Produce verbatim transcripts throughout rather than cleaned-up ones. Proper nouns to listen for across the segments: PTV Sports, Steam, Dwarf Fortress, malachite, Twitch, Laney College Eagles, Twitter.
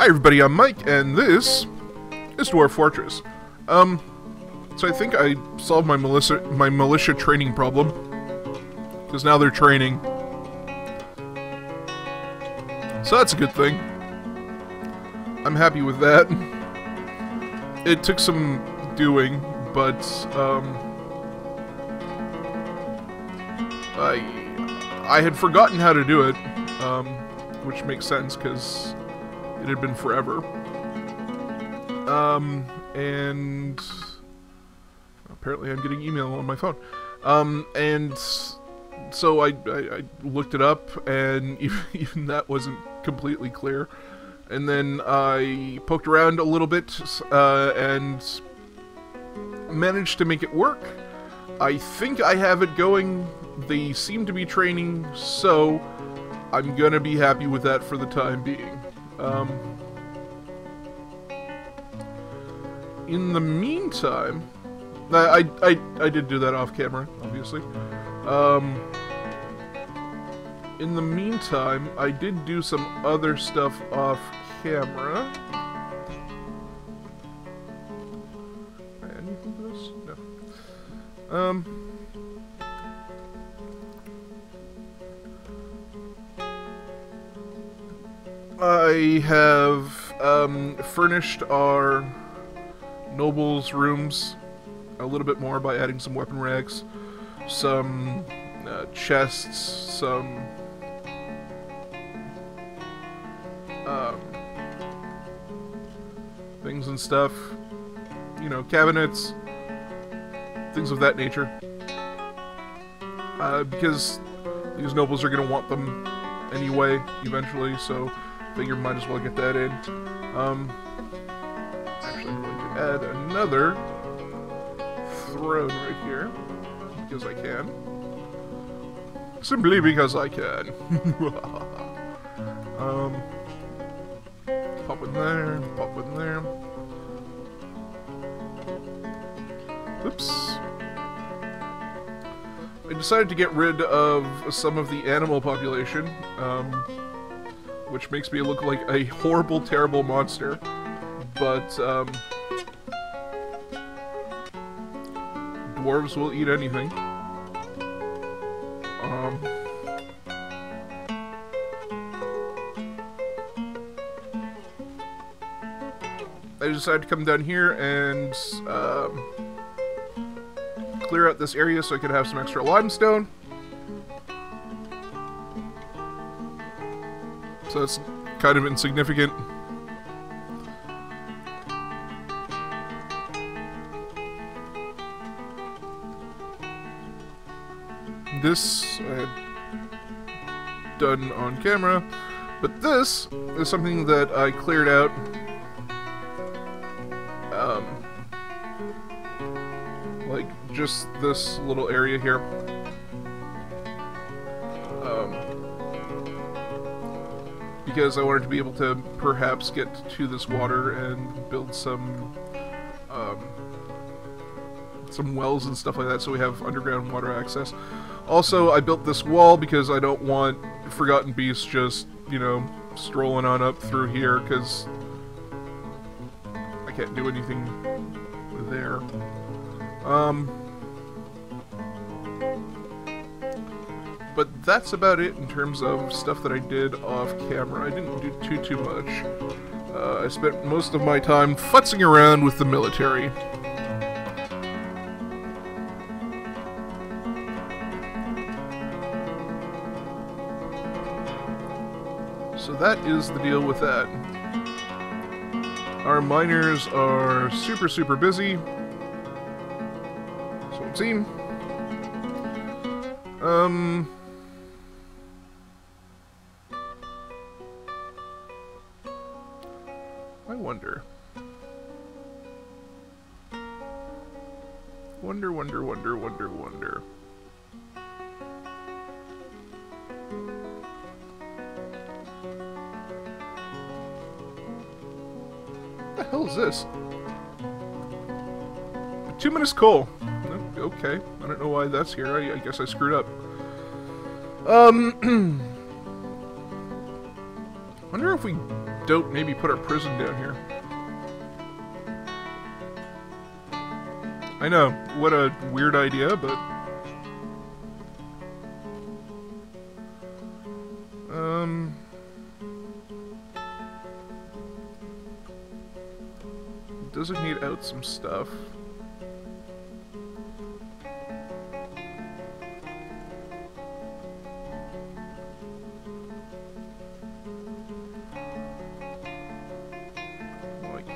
Hi everybody, I'm Mike, and this is Dwarf Fortress. Um, so I think I solved my militia, my militia training problem. Because now they're training. So that's a good thing. I'm happy with that. It took some doing, but, um... I, I had forgotten how to do it, um, which makes sense, because it had been forever. Um, and apparently I'm getting email on my phone. Um, and so I, I, I looked it up, and even, even that wasn't completely clear. And then I poked around a little bit, uh, and managed to make it work. I think I have it going. They seem to be training, so I'm gonna be happy with that for the time being. Um, in the meantime, I, I, I did do that off camera, obviously. Um, in the meantime, I did do some other stuff off camera. Anything for this? No. Um... I have um, furnished our nobles' rooms a little bit more by adding some weapon racks, some uh, chests, some um, things and stuff, you know, cabinets, things of that nature, uh, because these nobles are going to want them anyway, eventually, so figure might as well get that in. Um, actually, I'm going to add another throne right here, because I can. Simply because I can. um, pop in there, pop in there. Oops. I decided to get rid of some of the animal population. Um... which makes me look like a horrible, terrible monster. But, um... dwarves will eat anything. Um... I decided to come down here and, um... clear out this area so I could have some extra limestone. So that's kind of insignificant. This I had done on camera, but this is something that I cleared out um, like just this little area here. Because I wanted to be able to perhaps get to this water and build some um, some wells and stuff like that, so we have underground water access. Also, I built this wall because I don't want Forgotten Beasts just, you know, strolling on up through here, because I can't do anything there. Um, But that's about it in terms of stuff that I did off camera. I didn't do too, too much. Uh, I spent most of my time futzing around with the military. So that is the deal with that. Our miners are super, super busy. So it seems. Um... I wonder. Wonder, wonder, wonder, wonder, wonder. What the hell is this? Two minutes coal. Okay. I don't know why that's here. I, I guess I screwed up. Um... wonder if we dope. Maybe put our prison down here. I know, what a weird idea, but... Um... designate out some stuff.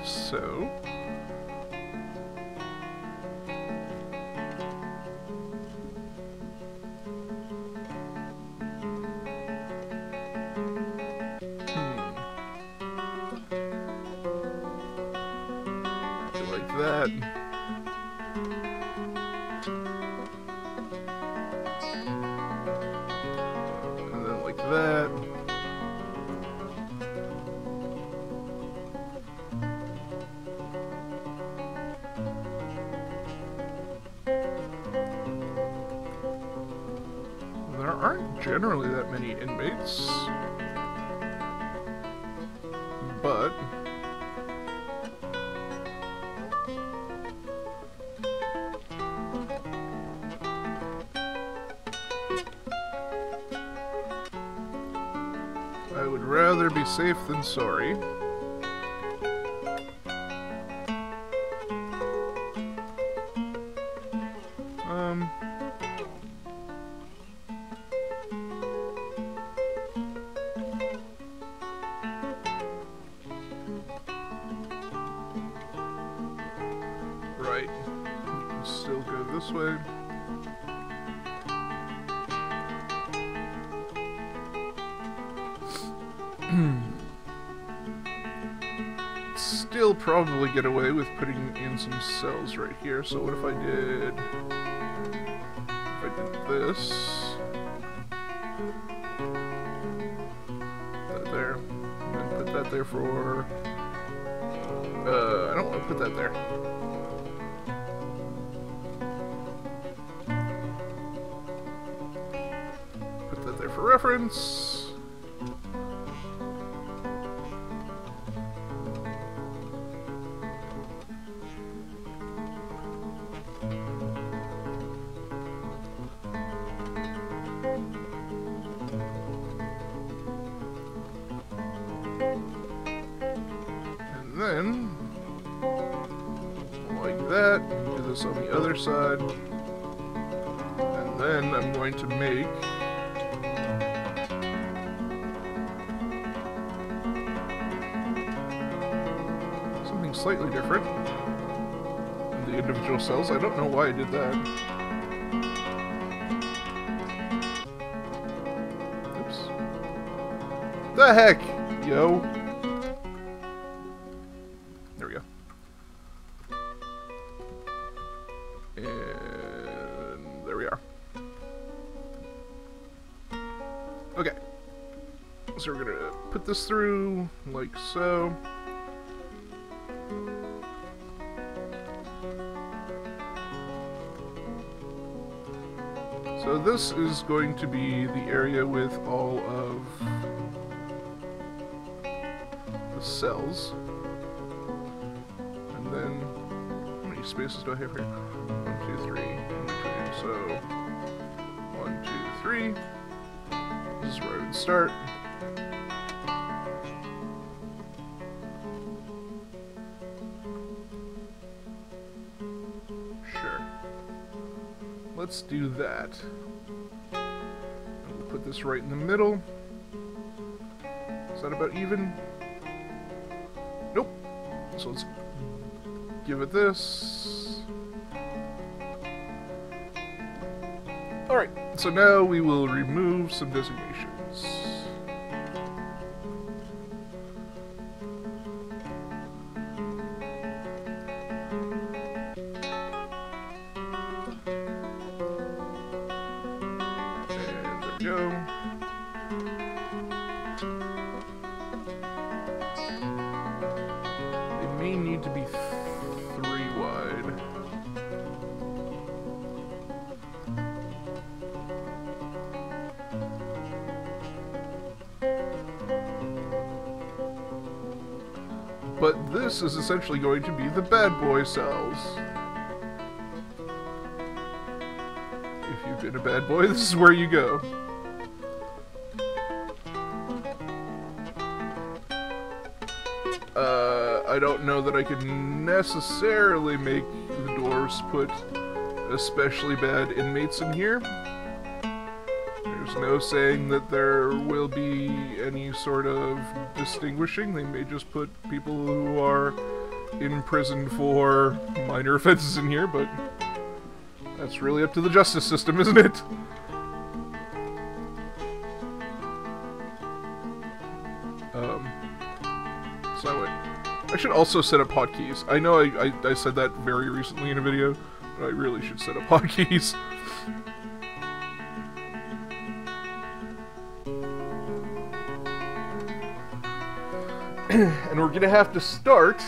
So, hmm. Like that. And then like that. Generally that many inmates, but I would rather be safe than sorry. Probably get away with putting in some cells right here, so what if I did... if I did this... put that there, and then put that there for... Uh, I don't want to put that there. Put that there for reference. Slightly different in the individual cells. I don't know why I did that. Oops. The heck, yo. There we go. And there we are. Okay. So we're gonna put this through like so. So this is going to be the area with all of the cells. And then, how many spaces do I have here? One, two, three, in between. So, one, two, three. This is where I would start. Let's do that. We'll put this right in the middle. Is that about even? Nope. So let's give it this. Alright, so now we will remove some designations. but this is essentially going to be the bad boy cells. If you've been a bad boy, this is where you go. Uh, I don't know that I could necessarily make the dwarves put especially bad inmates in here. There's no saying that there will be any sort of distinguishing. They may just put people who are imprisoned for minor offenses in here, but that's really up to the justice system, isn't it? Um, so I went. I should also set up hotkeys. I know I, I, I said that very recently in a video, but I really should set up hotkeys. And we're gonna have to start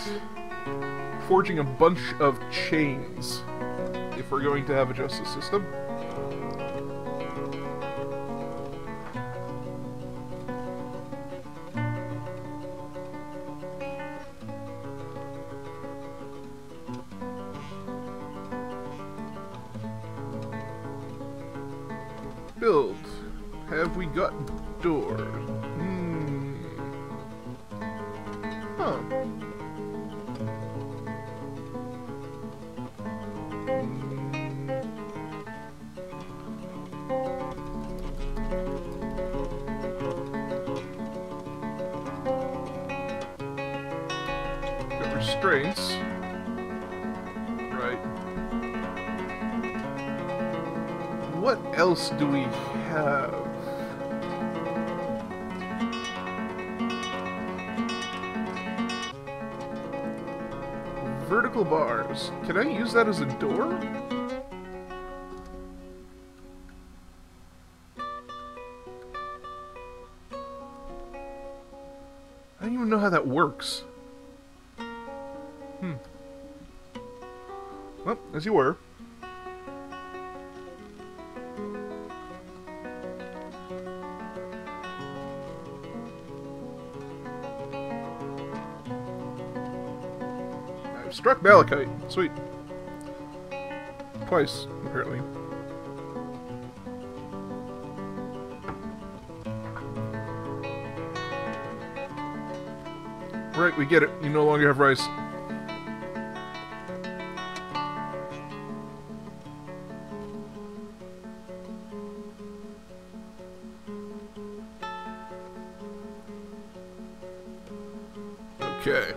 forging a bunch of chains if we're going to have a justice system. Build. Have we got doors? Huh. Got restraints. Right. What else do we have? Vertical bars. Can I use that as a door? I don't even know how that works. Hmm. Well, as you were. Struck malachite. Sweet. Twice, apparently. Right, we get it. You no longer have rice. Okay.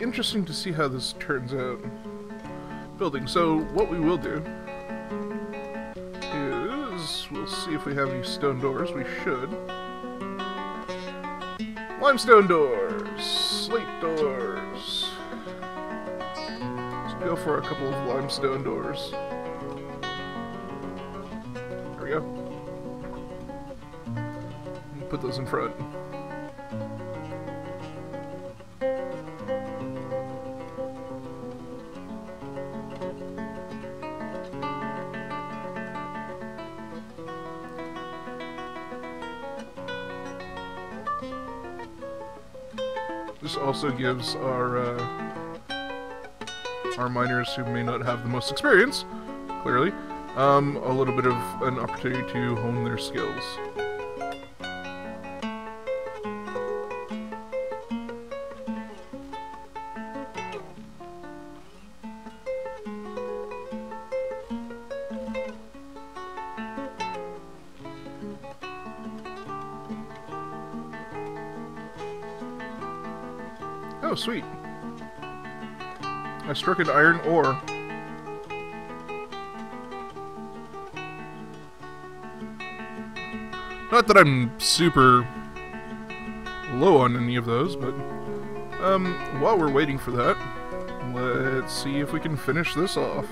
Interesting to see how this turns out. Building. So what we will do is we'll see if we have any stone doors. We should. Limestone doors, slate doors. Let's go for a couple of limestone doors. There we go. Put those in front. This also gives our uh, our miners who may not have the most experience, clearly, um, a little bit of an opportunity to hone their skills. Oh, sweet. I struck an iron ore. Not that I'm super low on any of those, but um, while we're waiting for that, let's see if we can finish this off.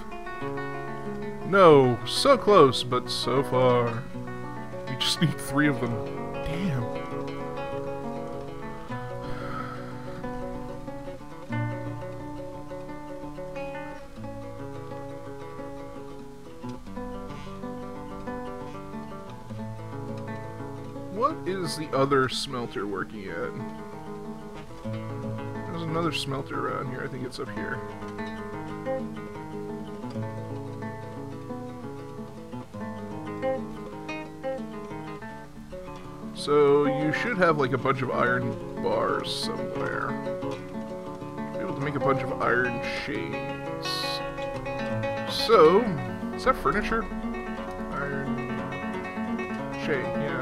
No, so close, but so far. We just need three of them. Damn. is the other smelter working at? There's another smelter around here. I think it's up here. So you should have like a bunch of iron bars somewhere. Be able to make a bunch of iron shades. So, is that furniture? Iron shade, yeah.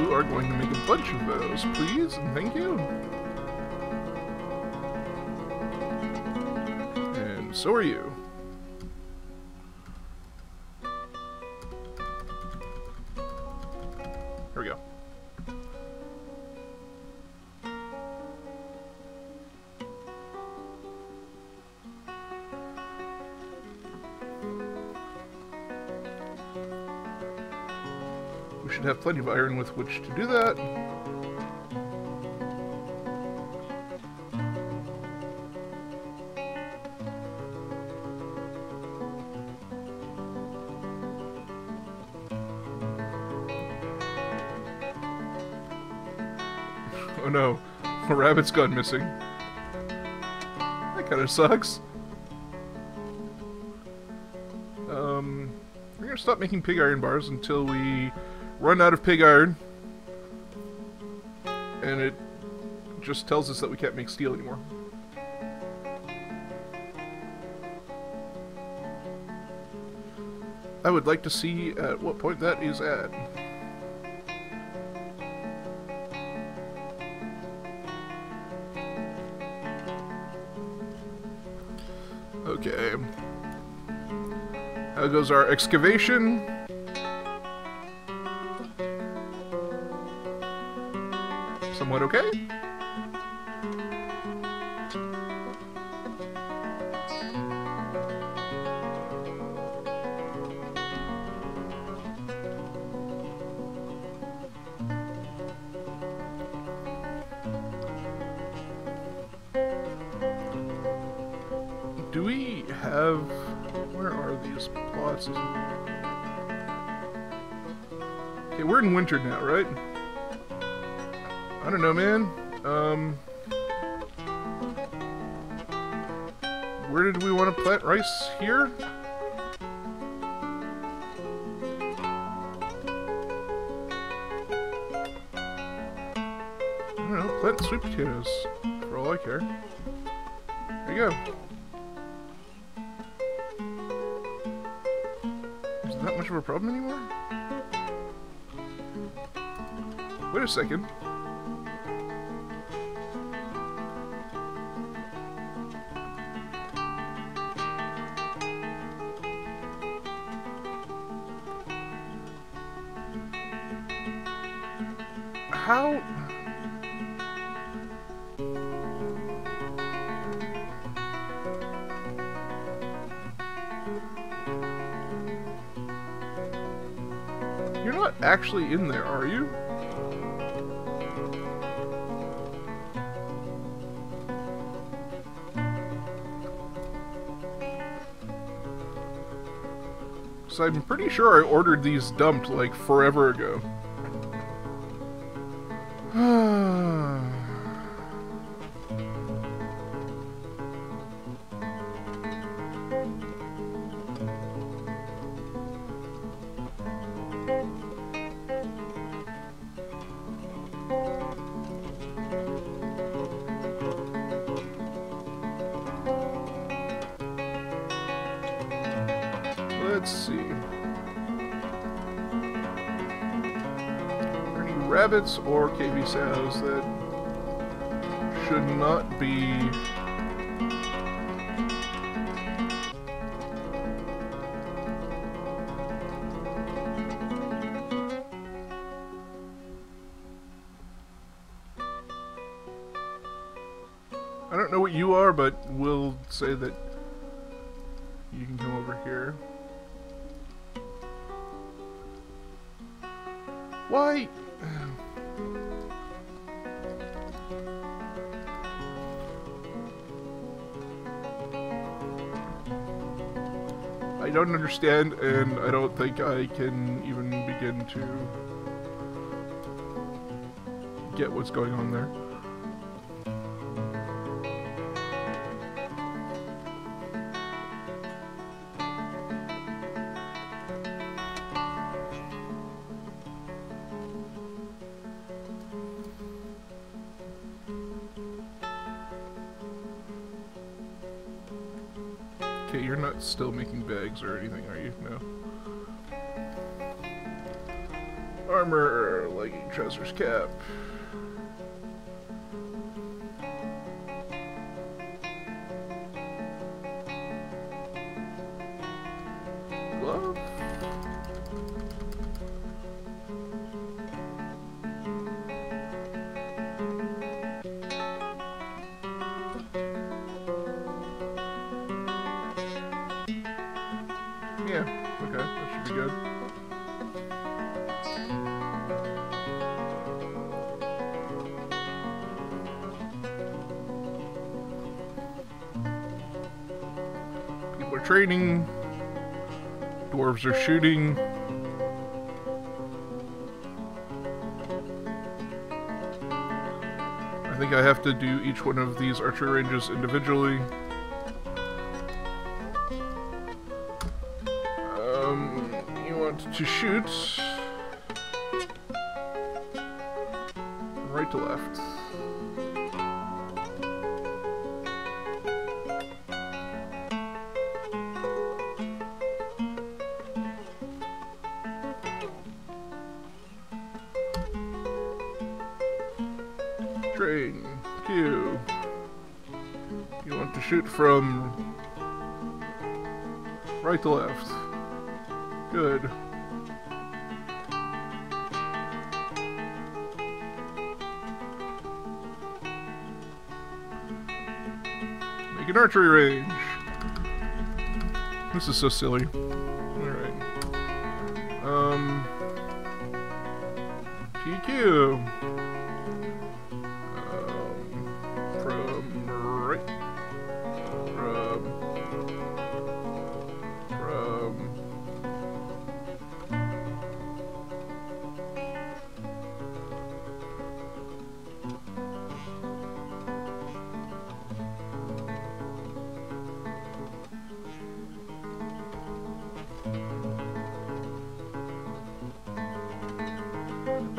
You are going to make a bunch of those, please, and thank you. And so are you. Have plenty of iron with which to do that. Oh no, a rabbit's gone missing. That kind of sucks. Um, we're gonna stop making pig iron bars until we run out of pig iron, and it just tells us that we can't make steel anymore. I would like to see at what point that is at. Okay. How goes our excavation? Somewhat okay. Do we have... where are these plots? Okay, we're in winter now, right? I don't know, man. Um, where did we want to plant rice here? I don't know, plant sweet potatoes, for all I care. There you go. Is that much of a problem anymore? Wait a second. How? You're not actually in there, are you? So I'm pretty sure I ordered these dumped like forever ago. Let's see. Are there any rabbits or K B sows that should not be I don't know what you are, but we'll say that you can come over here. Why? I don't understand, and I don't think I can even begin to get what's going on there. Still making bags or anything, are you? No. Armor, legging, trousers, cap. Glove? Trading, dwarves are shooting. I think I have to do each one of these archer ranges individually. Um, you want to shoot right to left. Shoot from right to left. Good. Make an archery range. This is so silly. Alright. Um. P Q.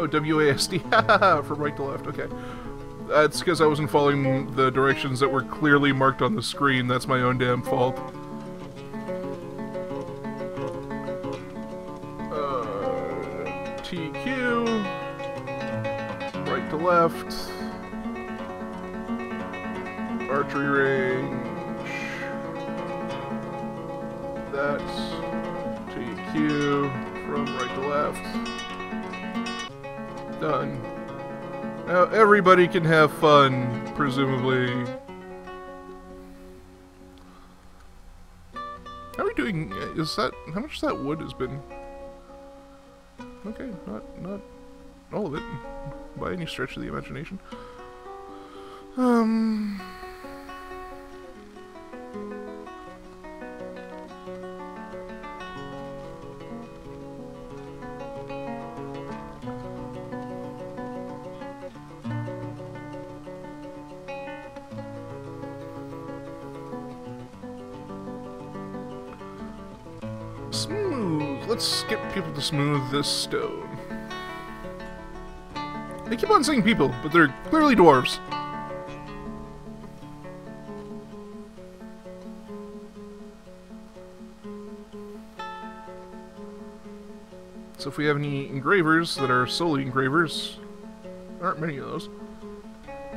W A S D, from right to left, okay. That's because I wasn't following the directions that were clearly marked on the screen. That's my own damn fault. Uh, T Q, right to left, archery range, that's T Q, from right to left. Done. Now everybody can have fun, presumably. How are we doing? Is that how much that wood has been? Okay, not not all of it by any stretch of the imagination. Um. People to smooth this stone. They keep on saying people, but they're clearly dwarves. So if we have any engravers that are solely engravers, there aren't many of those. I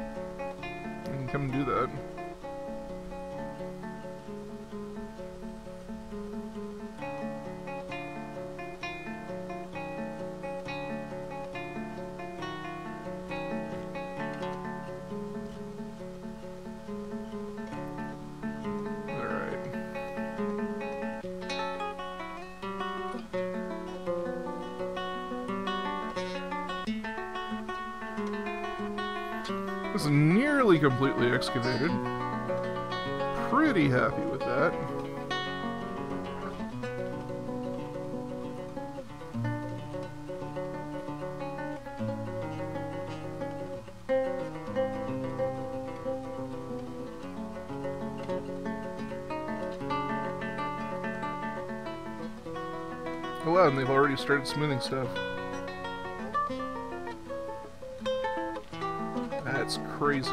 can come and do that. Completely excavated. Pretty happy with that. Hello, and they've already started smoothing stuff. That's crazy.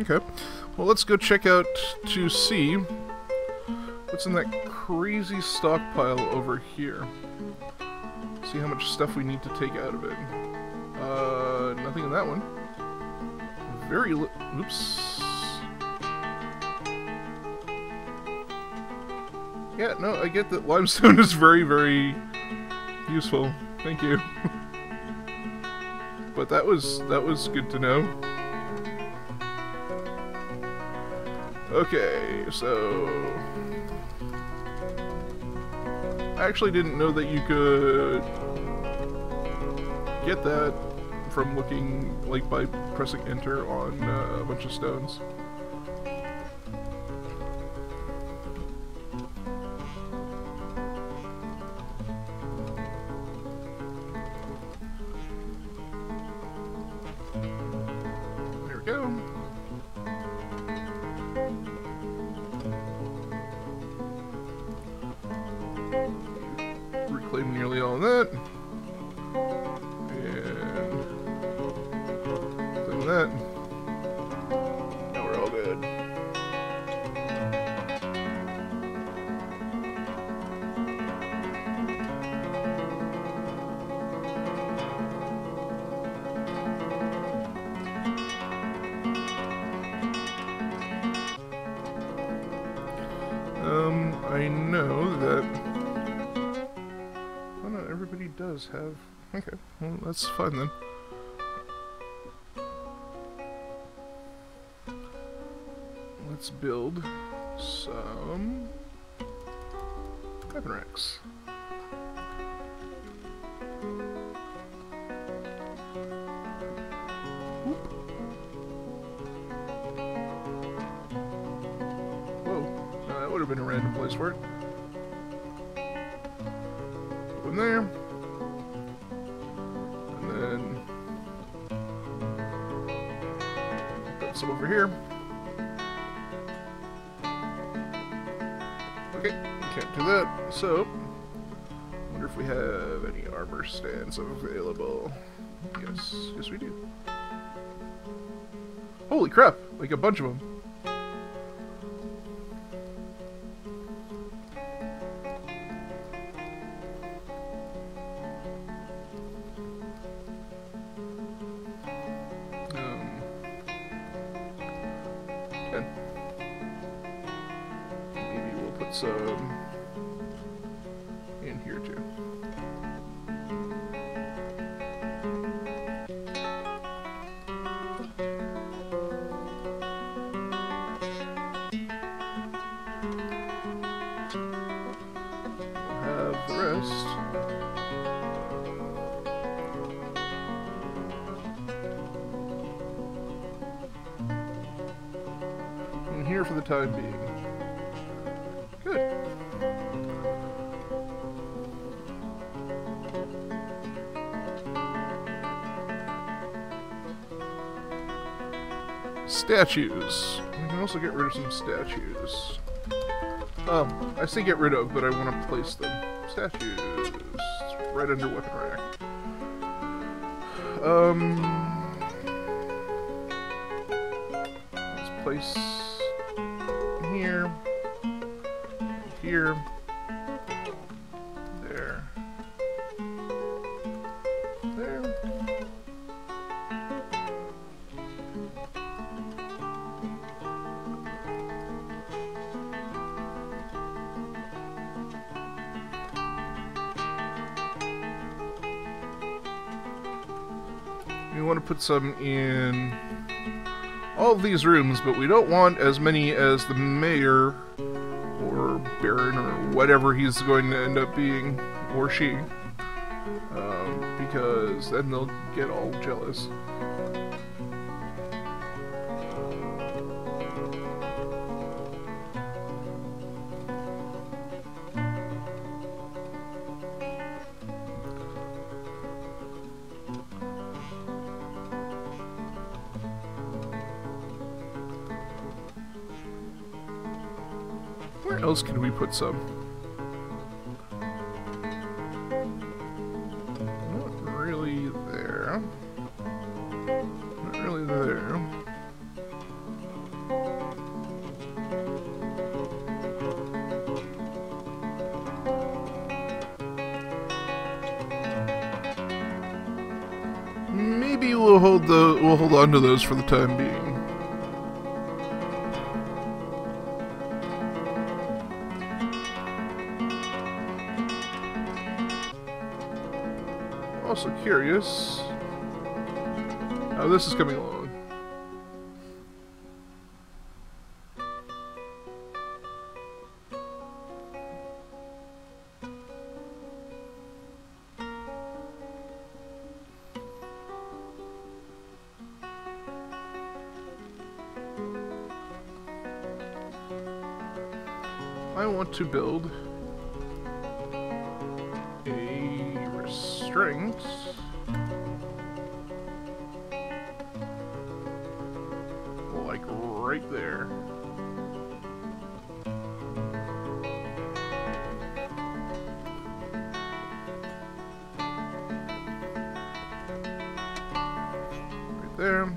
Okay. Well, let's go check out to see what's in that crazy stockpile over here. See how much stuff we need to take out of it. Uh, nothing in that one. Very li- oops. Yeah, no, I get that limestone is very, very useful. Thank you. But that was, that was good to know. Okay, so I actually didn't know that you could get that from looking, like, by pressing enter on uh, a bunch of stones. Have. Okay, well, that's fine then. Let's build some weapon racks. Whoa, uh, that would have been a random place for it. Open there. Some over here. Okay, can't do that. So, wonder if we have any armor stands available. Yes, yes we do. Holy crap! Like a bunch of them. Statues. We can also get rid of some statues. Um, I say get rid of, but I want to place them. Statues. Right under weapon rack. Um, let's place here. Here. There. There. We want to put some in all of these rooms, but we don't want as many as the mayor or baron or whatever he's going to end up being, or she, um, because then they'll get all jealous. else can we put some? Not really there. Not really there. Maybe we'll hold the we'll hold on to those for the time being. Also curious how this is coming along. I want to build strings. Like right there. Right there.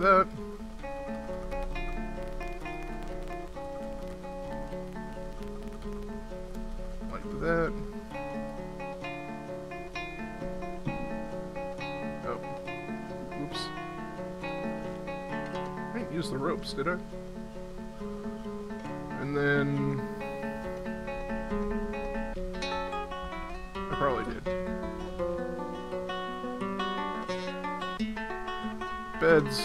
That. Like that. Oh. Oops. I didn't use the ropes, did I? And then... I probably did. Beds.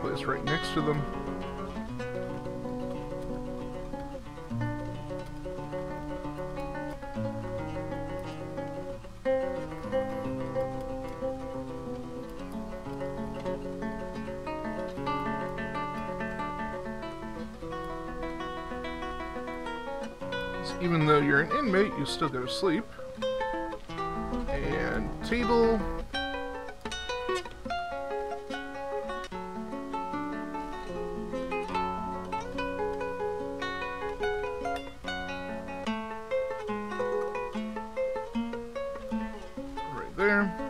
Place right next to them. So even though you're an inmate, you still go to sleep. And table. Right there.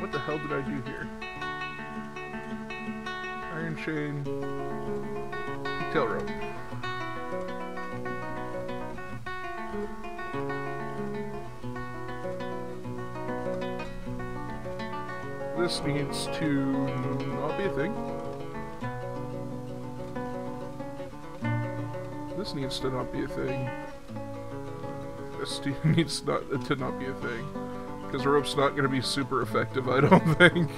What the hell did I do here? Iron chain, tail rope. This needs to not be a thing. This needs to not be a thing. This needs not to not be a thing. Because the rope's not going to be super effective, I don't think.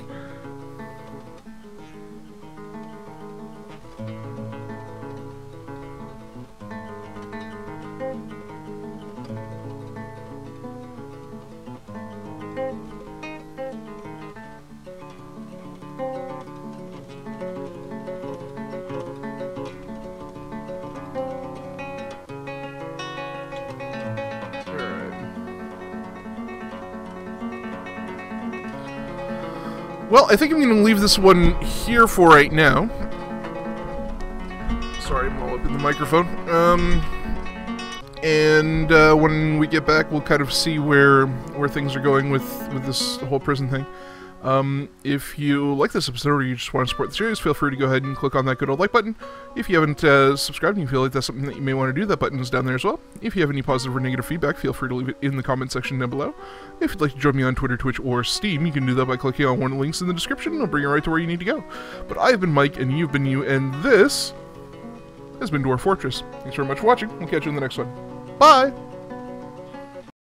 Well, I think I'm going to leave this one here for right now. Sorry, I'm all up in the microphone. Um, and uh, when we get back, we'll kind of see where where things are going with, with this whole prison thing. Um, if you like this episode or you just want to support the series, feel free to go ahead and click on that good old like button. If you haven't uh, subscribed and you feel like that's something that you may want to do, that button is down there as well. If you have any positive or negative feedback, feel free to leave it in the comment section down below. If you'd like to join me on Twitter, Twitch, or Steam, you can do that by clicking on one of the links in the description. It'll bring you right to where you need to go. But I've been Mike, and you've been you, and this has been Dwarf Fortress. Thanks very much for watching. We'll catch you in the next one. Bye!